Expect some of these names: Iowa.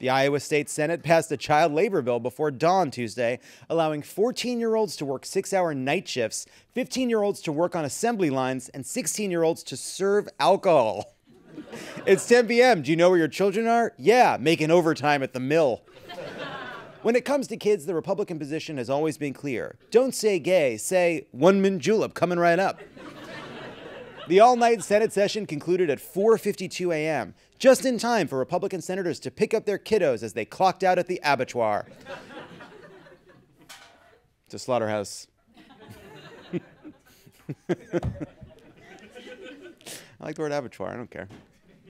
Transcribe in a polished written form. The Iowa State Senate passed a child labor bill before dawn Tuesday, allowing 14-year-olds to work 6-hour night shifts, 15-year-olds to work on assembly lines, and 16-year-olds to serve alcohol. It's 10 p.m. Do you know where your children are? Yeah, making overtime at the mill. When it comes to kids, the Republican position has always been clear. Don't say gay, say one-man julep coming right up. The all-night Senate session concluded at 4:52 a.m., just in time for Republican senators to pick up their kiddos as they clocked out at the abattoir. It's a slaughterhouse. I like the word abattoir, I don't care.